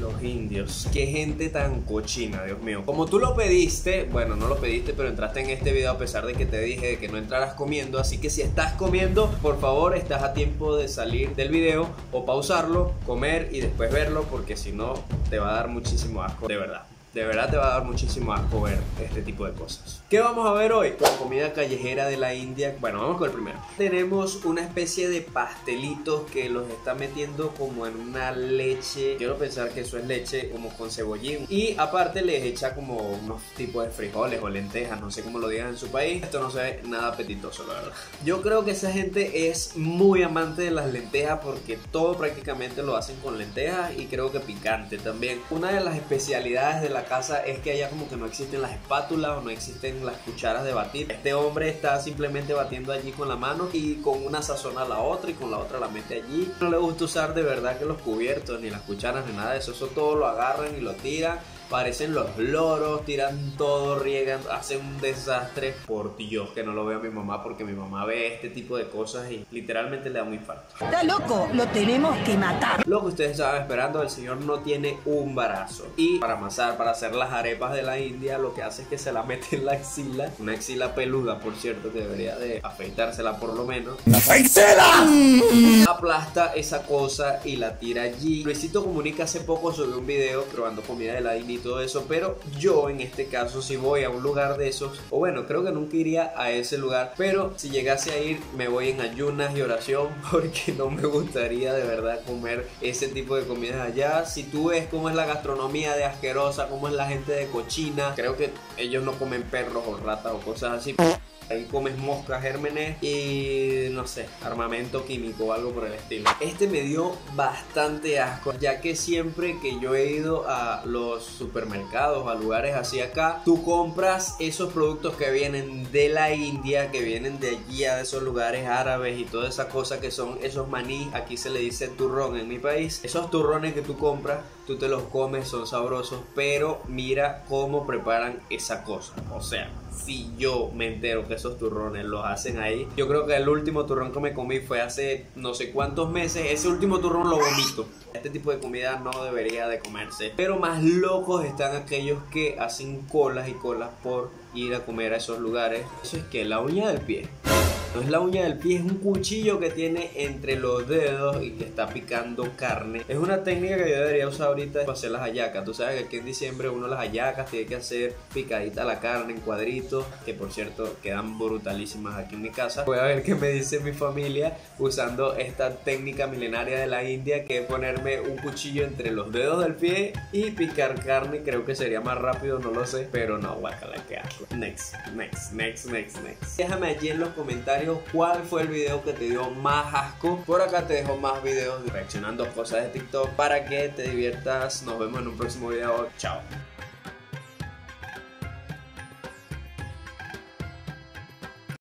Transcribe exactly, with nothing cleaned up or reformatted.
Los indios, qué gente tan cochina, Dios mío. Como tú lo pediste, bueno, no lo pediste, pero entraste en este video a pesar de que te dije de que no entraras comiendo. Así que si estás comiendo, por favor, estás a tiempo de salir del video o pausarlo, comer y después verlo, porque si no te va a dar muchísimo asco, de verdad. De verdad te va a dar muchísimo asco ver este tipo de cosas. ¿Qué vamos a ver hoy? La comida callejera de la India. Bueno, vamos con el primero. Tenemos una especie de pastelitos que los está metiendo como en una leche. Quiero pensar que eso es leche como con cebollín. Y aparte les echa como unos tipos de frijoles o lentejas, no sé cómo lo digan en su país. Esto no se ve nada apetitoso, la verdad. Yo creo que esa gente es muy amante de las lentejas porque todo prácticamente lo hacen con lentejas y creo que picante también. Una de las especialidades de la La casa es que allá como que no existen las espátulas o no existen las cucharas de batir. Este hombre está simplemente batiendo allí con la mano y con una sazona a la otra y con la otra la mete allí. No le gusta usar de verdad que los cubiertos ni las cucharas ni nada de eso, eso todo lo agarran y lo tiran. Parecen los loros, tiran todo, riegan, hacen un desastre. Por Dios que no lo veo a mi mamá, porque mi mamá ve este tipo de cosas y literalmente le da un infarto. Está loco, lo tenemos que matar. Lo que ustedes estaban esperando, el señor no tiene un brazo. Y para amasar, para hacer las arepas de la India, lo que hace es que se la mete en la axila. Una axila peluda, por cierto, que debería de afeitársela por lo menos. ¡Afeitela! Aplasta esa cosa y la tira allí. Luisito Comunica hace poco subió un video probando comida de la India y todo eso, pero yo en este caso si voy a un lugar de esos, o bueno, creo que nunca iría a ese lugar, pero si llegase a ir, me voy en ayunas y oración, porque no me gustaría de verdad comer ese tipo de comidas allá. Si tú ves cómo es la gastronomía de asquerosa, cómo es la gente de cochina, creo que ellos no comen perros o ratas o cosas así. Ahí comes moscas, gérmenes y no sé, armamento químico o algo por el estilo. Este me dio bastante asco, ya que siempre que yo he ido a los supermercados, a lugares así acá, tú compras esos productos que vienen de la India, que vienen de allí, a esos lugares árabes y toda esa cosa que son esos maní. Aquí se le dice turrón en mi país. Esos turrones que tú compras, tú te los comes, son sabrosos, pero mira cómo preparan esa cosa. O sea, si yo me entero que esos turrones los hacen ahí, yo creo que el último turrón que me comí fue hace no sé cuántos meses. Ese último turrón lo vomito. Este tipo de comida no debería de comerse. Pero más locos están aquellos que hacen colas y colas por ir a comer a esos lugares. Eso es que la uña del pie. No es la uña del pie, es un cuchillo que tiene entre los dedos y que está picando carne. Es una técnica que yo debería usar ahorita para hacer las hallacas. Tú sabes que aquí en diciembre uno las hallacas tiene que hacer picadita la carne en cuadritos, que por cierto quedan brutalísimas aquí en mi casa. Voy a ver qué me dice mi familia usando esta técnica milenaria de la India, que es ponerme un cuchillo entre los dedos del pie y picar carne. Creo que sería más rápido, no lo sé, pero no, guacala, qué asco. Next, next, next, next, next. Déjame allí en los comentarios cuál fue el video que te dio más asco. Por acá te dejo más videos reaccionando a cosas de TikTok para que te diviertas. Nos vemos en un próximo video. Chao.